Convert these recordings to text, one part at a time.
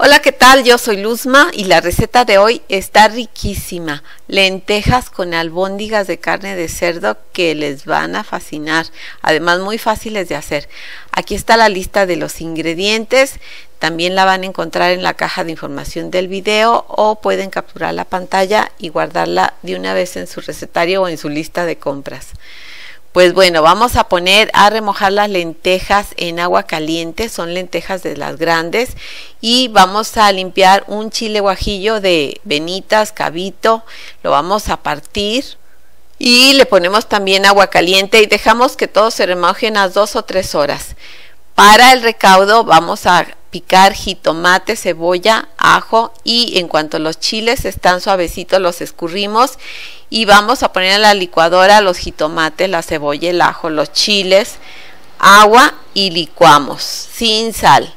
Hola, ¿qué tal? Yo soy Luzma y la receta de hoy está riquísima. Lentejas con albóndigas de carne de cerdo que les van a fascinar. Además, muy fáciles de hacer. Aquí está la lista de los ingredientes. También la van a encontrar en la caja de información del video o pueden capturar la pantalla y guardarla de una vez en su recetario o en su lista de compras. Pues bueno, vamos a poner a remojar las lentejas en agua caliente, son lentejas de las grandes, y vamos a limpiar un chile guajillo de venitas, cabito, lo vamos a partir y le ponemos también agua caliente y dejamos que todo se remoje unas 2 o 3 horas. Para el recaudo vamos a picar jitomate, cebolla, ajo, y en cuanto los chiles están suavecitos los escurrimos y vamos a poner en la licuadora los jitomates, la cebolla, el ajo, los chiles, agua y licuamos sin sal.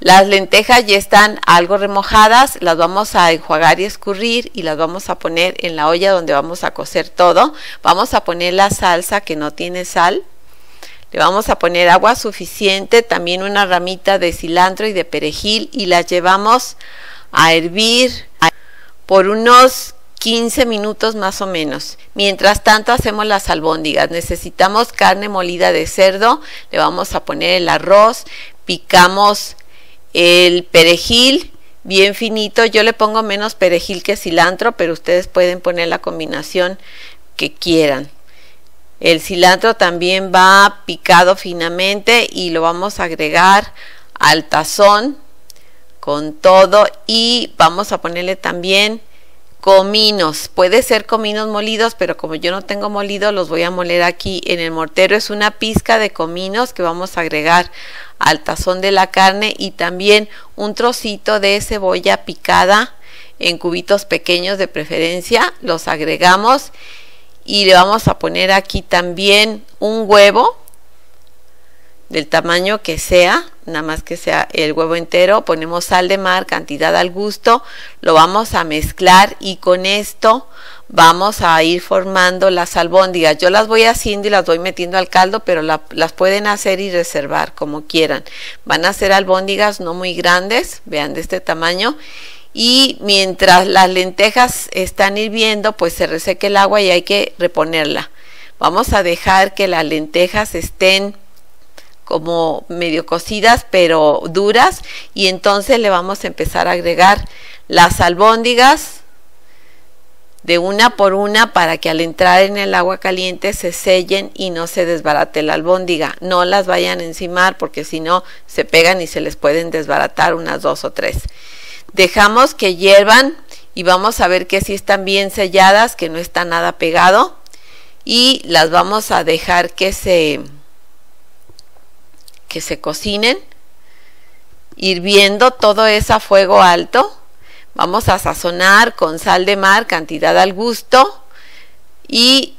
Las lentejas ya están algo remojadas, las vamos a enjuagar y escurrir y las vamos a poner en la olla donde vamos a cocer todo. Vamos a poner la salsa que no tiene sal. Le vamos a poner agua suficiente, también una ramita de cilantro y de perejil, y las llevamos a hervir por unos 15 minutos más o menos. Mientras tanto hacemos las albóndigas. Necesitamos carne molida de cerdo, le vamos a poner el arroz, picamos el perejil bien finito. Yo le pongo menos perejil que cilantro, pero ustedes pueden poner la combinación que quieran. El cilantro también va picado finamente y lo vamos a agregar al tazón con todo, y vamos a ponerle también cominos. Puede ser cominos molidos, pero como yo no tengo molido, los voy a moler aquí en el mortero. Es una pizca de cominos que vamos a agregar al tazón de la carne y también un trocito de cebolla picada en cubitos pequeños de preferencia. Los agregamos. Y le vamos a poner aquí también un huevo del tamaño que sea, nada más que sea el huevo entero. Ponemos sal de mar, cantidad al gusto, lo vamos a mezclar y con esto vamos a ir formando las albóndigas. Yo las voy haciendo y las voy metiendo al caldo, pero las pueden hacer y reservar como quieran. Van a ser albóndigas no muy grandes, vean, de este tamaño. Y mientras las lentejas están hirviendo, pues se reseca el agua y hay que reponerla. Vamos a dejar que las lentejas estén como medio cocidas, pero duras, y entonces le vamos a empezar a agregar las albóndigas de una por una para que al entrar en el agua caliente se sellen y no se desbarate la albóndiga. No las vayan a encimar porque si no se pegan y se les pueden desbaratar unas 2 o 3. Dejamos que hiervan y vamos a ver que sí están bien selladas, que no está nada pegado, y las vamos a dejar que se cocinen hirviendo, todo es a fuego alto. Vamos a sazonar con sal de mar, cantidad al gusto, y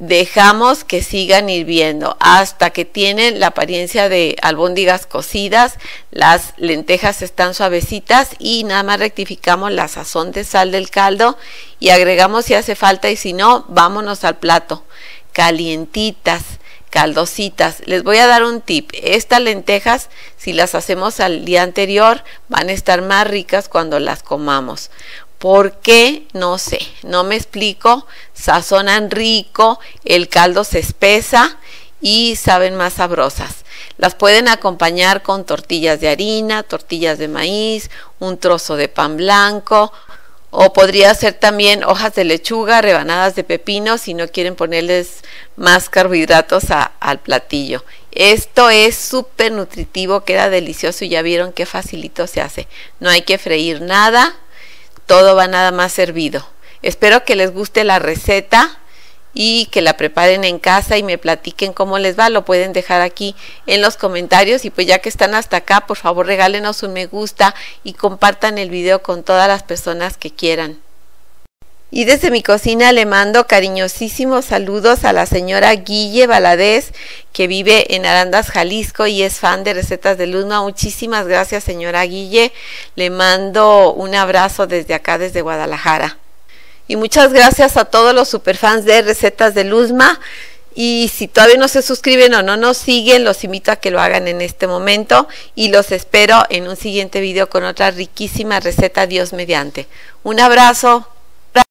dejamos que sigan hirviendo hasta que tienen la apariencia de albóndigas cocidas. Las lentejas están suavecitas y nada más rectificamos la sazón de sal del caldo y agregamos si hace falta, y si no, vámonos al plato. Calientitas, caldositas. Les voy a dar un tip: estas lentejas, si las hacemos al día anterior, van a estar más ricas cuando las comamos. ¿Por qué? No sé, no me explico. Sazonan rico, el caldo se espesa y saben más sabrosas. Las pueden acompañar con tortillas de harina, tortillas de maíz, un trozo de pan blanco, o podría ser también hojas de lechuga, rebanadas de pepino, si no quieren ponerles más carbohidratos al platillo. Esto es súper nutritivo, queda delicioso, y ya vieron qué facilito se hace. No hay que freír nada. Todo va nada más servido. Espero que les guste la receta y que la preparen en casa y me platiquen cómo les va. Lo pueden dejar aquí en los comentarios, y pues ya que están hasta acá, por favor regálenos un me gusta y compartan el video con todas las personas que quieran. Y desde mi cocina le mando cariñosísimos saludos a la señora Guille Valadez, que vive en Arandas, Jalisco, y es fan de Recetas de Luzma. Muchísimas gracias, señora Guille. Le mando un abrazo desde acá, desde Guadalajara. Y muchas gracias a todos los superfans de Recetas de Luzma. Y si todavía no se suscriben o no nos siguen, los invito a que lo hagan en este momento y los espero en un siguiente video con otra riquísima receta, Dios mediante. Un abrazo.